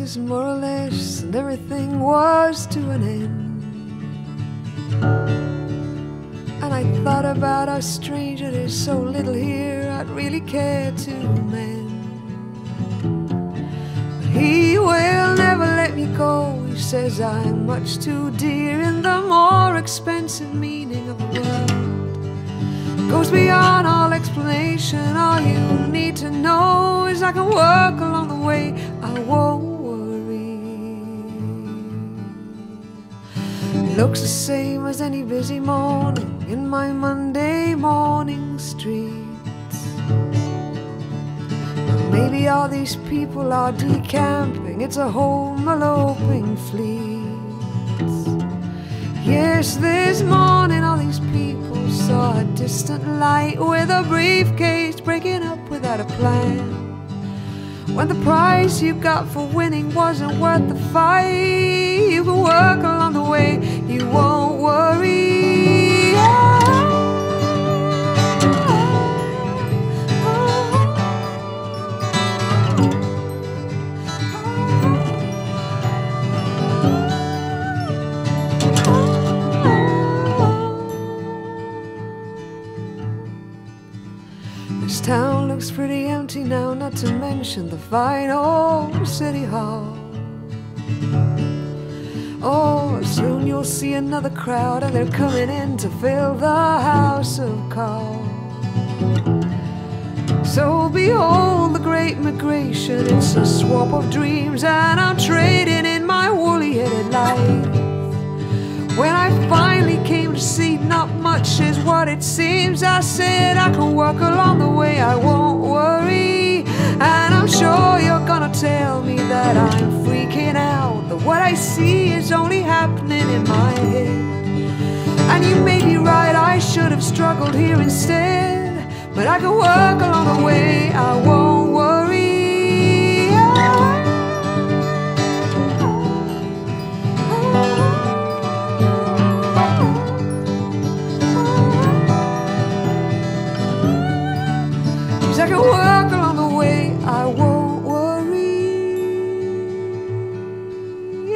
faces more or less, and everything was to an end. And I thought about how strange it is, so little here I'd really care to mend. But he will never let me go. He says I'm much too dear in the more expensive meaning of the word. It goes beyond all explanation. All you need to know is I can work along the way. I won't worry. It looks the same as any busy morning in my Monday morning streets. Maybe all these people are decamping. It's a home eloping fleet. Yes, this morning all these people saw a distant light with a briefcase breaking up without a plan. When the price you got for winning wasn't worth the fight, you can work along the way, you won't worry. This town looks pretty empty now, not to mention the fine old city hall. Oh, soon you'll see another crowd, and they're coming in to fill the house of call. So behold the great migration, it's a swap of dreams, and I'm trading in my woolly-headed life. When I finally came to see not much is what it seems, I said I can walk along the way, I won't worry. And I'm sure you're gonna tell me that I'm freaking out, that what I see is only happening in my head. And you may be right, I should have struggled here instead, but I can walk along the way, I won't worry. I can walk along the way, I won't worry.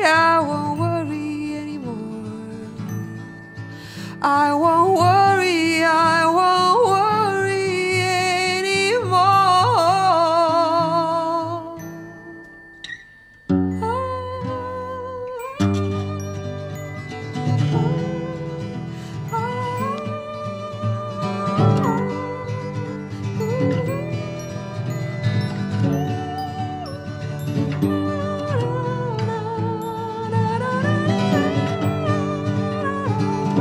I won't worry anymore. I won't worry, I won't worry anymore.